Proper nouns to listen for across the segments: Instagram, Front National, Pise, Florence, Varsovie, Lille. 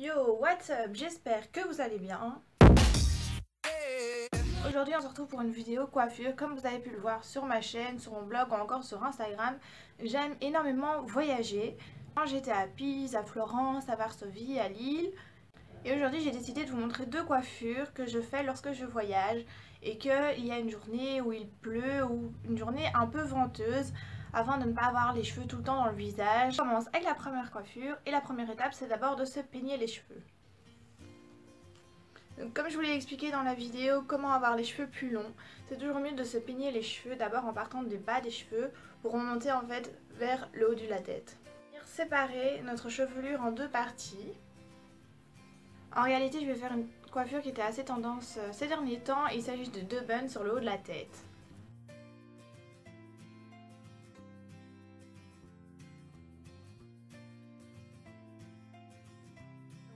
Yo, what's up? J'espère que vous allez bien. Aujourd'hui on se retrouve pour une vidéo coiffure. Comme vous avez pu le voir sur ma chaîne, sur mon blog ou encore sur Instagram, j'aime énormément voyager. Quand j'étais à Pise, à Florence, à Varsovie, à Lille. Et aujourd'hui j'ai décidé de vous montrer deux coiffures que je fais lorsque je voyage et qu'il y a une journée où il pleut ou une journée un peu venteuse afin de ne pas avoir les cheveux tout le temps dans le visage. Je commence avec la première coiffure et la première étape c'est d'abord de se peigner les cheveux. Donc, comme je vous l'ai expliqué dans la vidéo comment avoir les cheveux plus longs, c'est toujours mieux de se peigner les cheveux d'abord en partant du bas des cheveux pour remonter en fait vers le haut de la tête. Séparer notre chevelure en deux parties. En réalité je vais faire une coiffure qui était assez tendance ces derniers temps, il s'agit de deux buns sur le haut de la tête.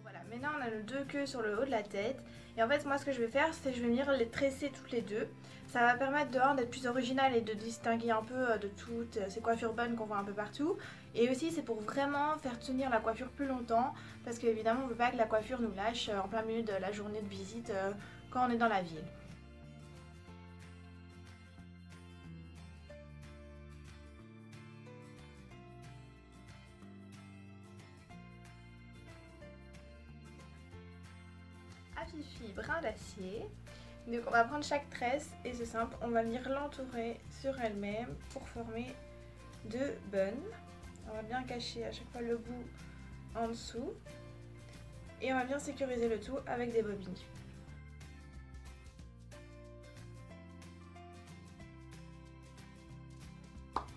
Voilà, maintenant on a nos deux queues sur le haut de la tête et en fait moi ce que je vais faire c'est que je vais venir les tresser toutes les deux. Ça va permettre dehors d'être plus original et de distinguer un peu de toutes ces coiffures bonnes qu'on voit un peu partout. Et aussi c'est pour vraiment faire tenir la coiffure plus longtemps parce qu'évidemment on ne veut pas que la coiffure nous lâche en plein milieu de la journée de visite quand on est dans la ville. Affifi brin d'acier. Donc on va prendre chaque tresse et c'est simple, on va venir l'entourer sur elle-même pour former deux buns. On va bien cacher à chaque fois le bout en dessous et on va bien sécuriser le tout avec des bobines.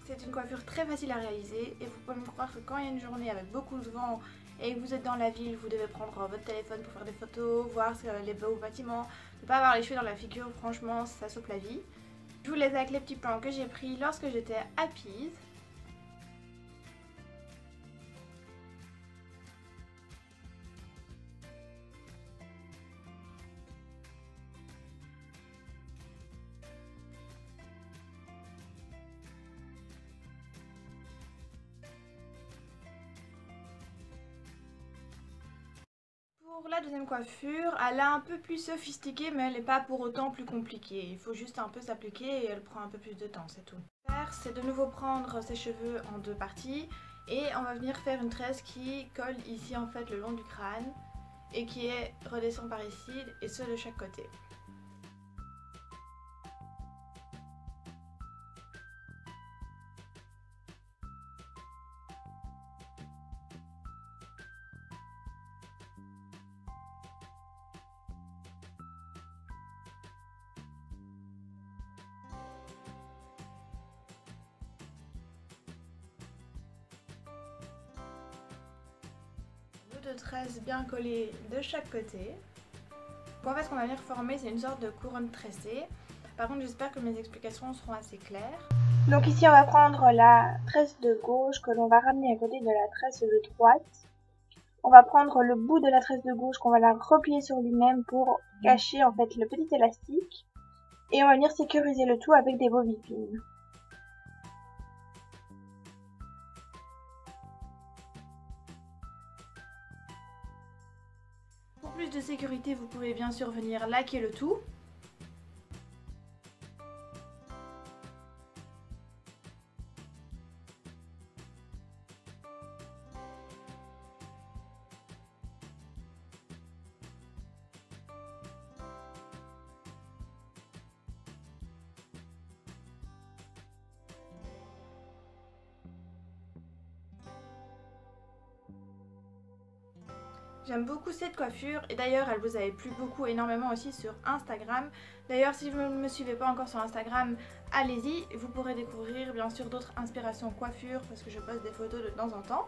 C'est une coiffure très facile à réaliser et vous pouvez me croire que quand il y a une journée avec beaucoup de vent et que vous êtes dans la ville, vous devez prendre votre téléphone pour faire des photos, voir les beaux bâtiments, ne pas avoir les cheveux dans la figure, franchement ça sauve la vie. Je vous laisse avec les petits plans que j'ai pris lorsque j'étais à Pise. Pour la deuxième coiffure, elle est un peu plus sophistiquée mais elle n'est pas pour autant plus compliquée. Il faut juste un peu s'appliquer et elle prend un peu plus de temps, c'est tout. Ce qu'on va faire, c'est de nouveau prendre ses cheveux en deux parties et on va venir faire une tresse qui colle ici en fait le long du crâne et qui redescend par ici et ce de chaque côté. De tresses bien collées de chaque côté. Bon, en fait ce qu'on va venir former c'est une sorte de couronne tressée. Par contre j'espère que mes explications seront assez claires. Donc ici on va prendre la tresse de gauche que l'on va ramener à côté de la tresse de droite. On va prendre le bout de la tresse de gauche qu'on va la replier sur lui-même pour cacher en fait le petit élastique. Et on va venir sécuriser le tout avec des bobines. Pour plus de sécurité, vous pouvez bien sûr venir laquer le tout. J'aime beaucoup cette coiffure et d'ailleurs elle vous avait plu beaucoup énormément aussi sur Instagram. D'ailleurs si vous ne me suivez pas encore sur Instagram, allez-y, vous pourrez découvrir bien sûr d'autres inspirations coiffures parce que je poste des photos de temps en temps.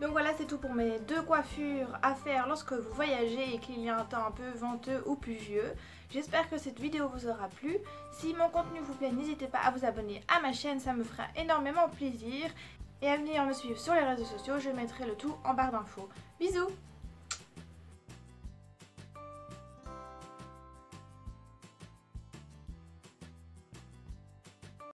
Donc voilà c'est tout pour mes deux coiffures à faire lorsque vous voyagez et qu'il y a un temps un peu venteux ou pluvieux. J'espère que cette vidéo vous aura plu. Si mon contenu vous plaît, n'hésitez pas à vous abonner à ma chaîne, ça me fera énormément plaisir. Et à venir me suivre sur les réseaux sociaux, je mettrai le tout en barre d'infos. Bisous!